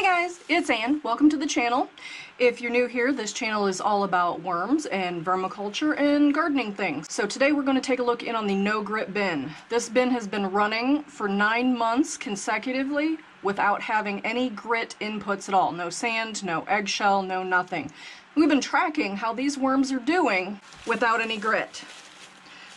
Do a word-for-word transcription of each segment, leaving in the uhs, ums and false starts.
Hey guys, it's Anne. Welcome to the channel. If you're new here, this channel is all about worms and vermiculture and gardening things. So today we're going to take a look in on the no grit bin. This bin has been running for nine months consecutively without having any grit inputs at all. No sand, no eggshell, no nothing. We've been tracking how these worms are doing without any grit.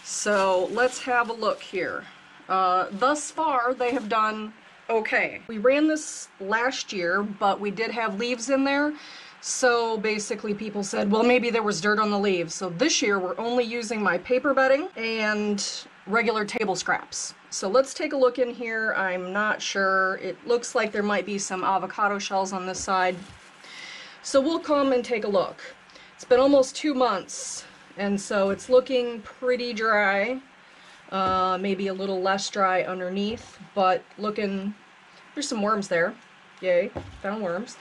So let's have a look here. Uh, thus far they have done okay. We ran this last year, but we did have leaves in there, so basically people said, well, maybe there was dirt on the leaves. So this year we're only using my paper bedding and regular table scraps. So let's take a look in here. I'm not sure. It looks like there might be some avocado shells on this side. So we'll come and take a look. It's been almost two months, and so it's looking pretty dry. Uh, maybe a little less dry underneath, but looking, there's some worms there. Yay, found worms.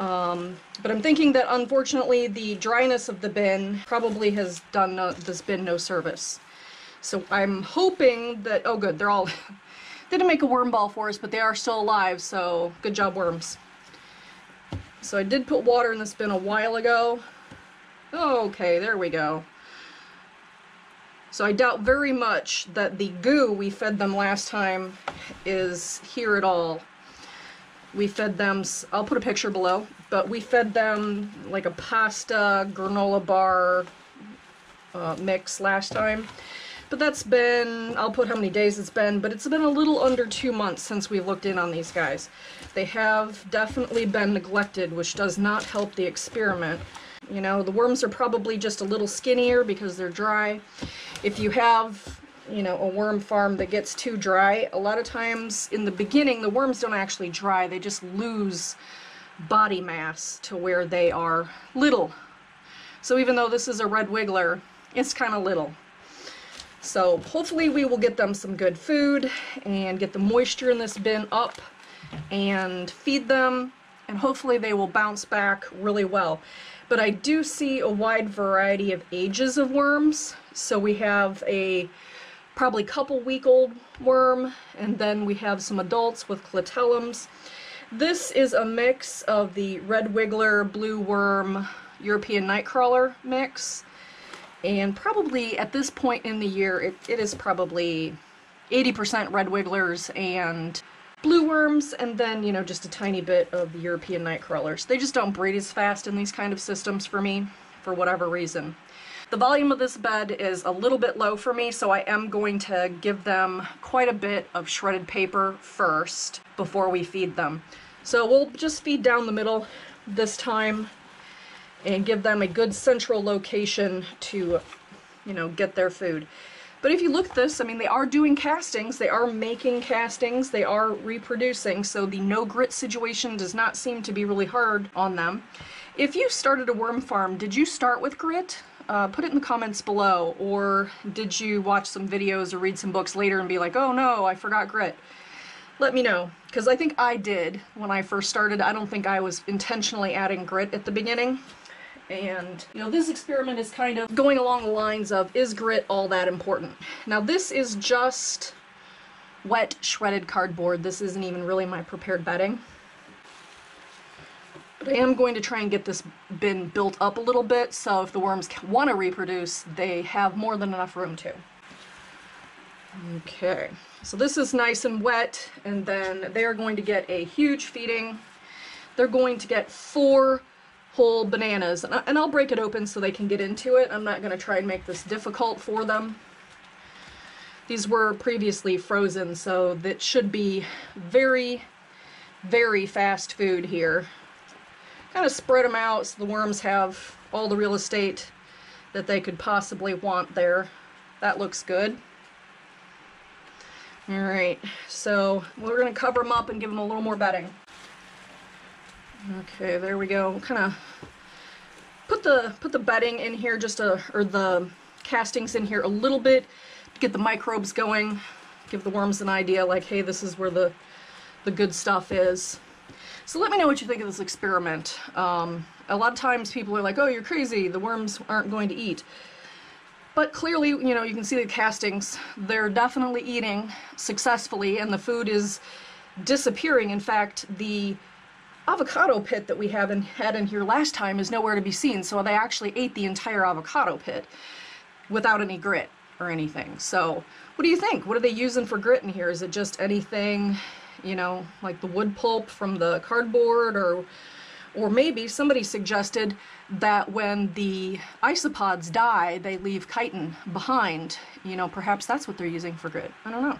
Um, but I'm thinking that unfortunately the dryness of the bin probably has done no, this bin no service. So I'm hoping that, oh good, they're all, they didn't make a worm ball for us, but they are still alive, so good job, worms. So I did put water in this bin a while ago. Okay, there we go. So I doubt very much that the goo we fed them last time is here at all. We fed them, I'll put a picture below, but we fed them like a pasta granola bar uh, mix last time. But that's been, I'll put how many days it's been, but it's been a little under two months since we've looked in on these guys. They have definitely been neglected, which does not help the experiment. You know, the worms are probably just a little skinnier because they're dry. If you have, you know, a worm farm that gets too dry, a lot of times in the beginning the worms don't actually dry, they just lose body mass to where they are little. So even though this is a red wiggler, it's kind of little. So hopefully we will get them some good food and get the moisture in this bin up and feed them, and hopefully they will bounce back really well. But I do see a wide variety of ages of worms. So we have a probably couple week old worm, and then we have some adults with clitellums. This is a mix of the Red Wiggler, Blue Worm, European Nightcrawler mix. And probably at this point in the year, it, it is probably eighty percent Red Wigglers and Blue Worms, and then, you know, just a tiny bit of the European Nightcrawlers. They just don't breed as fast in these kind of systems for me, for whatever reason. The volume of this bed is a little bit low for me, so I am going to give them quite a bit of shredded paper first before we feed them. So we'll just feed down the middle this time and give them a good central location to, you know, get their food. But if you look at this, I mean, they are doing castings, they are making castings, they are reproducing, so the no grit situation does not seem to be really hard on them. If you started a worm farm, did you start with grit? Uh, put it in the comments below, or did you watch some videos or read some books later and be like, oh no, I forgot grit? Let me know, because I think I did when I first started. I don't think I was intentionally adding grit at the beginning. And, you know, this experiment is kind of going along the lines of, is grit all that important? Now, this is just wet, shredded cardboard. This isn't even really my prepared bedding. But I am going to try and get this bin built up a little bit, so if the worms want to reproduce, they have more than enough room to. Okay, so this is nice and wet, and then they are going to get a huge feeding. They're going to get four whole bananas, and, I, and I'll break it open so they can get into it. I'm not going to try and make this difficult for them. These were previously frozen, so that should be very, very fast food here. Kind of spread them out so the worms have all the real estate that they could possibly want there. That looks good. Alright, so we're going to cover them up and give them a little more bedding. Okay, there we go. Kind of put the put the bedding in here, just a or the castings in here a little bit to get the microbes going. Give the worms an idea, like, hey, this is where the the good stuff is. So let me know what you think of this experiment. Um, a lot of times people are like, oh, you're crazy, the worms aren't going to eat. But clearly, you know, you can see the castings. They're definitely eating successfully, and the food is disappearing. In fact, the avocado pit that we had in, had in here last time is nowhere to be seen, so they actually ate the entire avocado pit without any grit or anything. So what do you think? What are they using for grit in here? Is it just anything, you know, like the wood pulp from the cardboard? Or or maybe somebody suggested that when the isopods die, they leave chitin behind. You know, perhaps that's what they're using for grit. I don't know.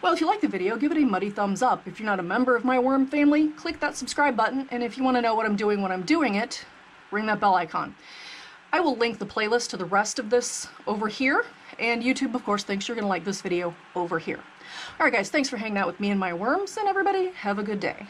Well, if you like the video, give it a muddy thumbs up. If you're not a member of my worm family, click that subscribe button. And if you want to know what I'm doing when I'm doing it, ring that bell icon. I will link the playlist to the rest of this over here. And YouTube, of course, thinks you're going to like this video over here. All right, guys, thanks for hanging out with me and my worms. And everybody, have a good day.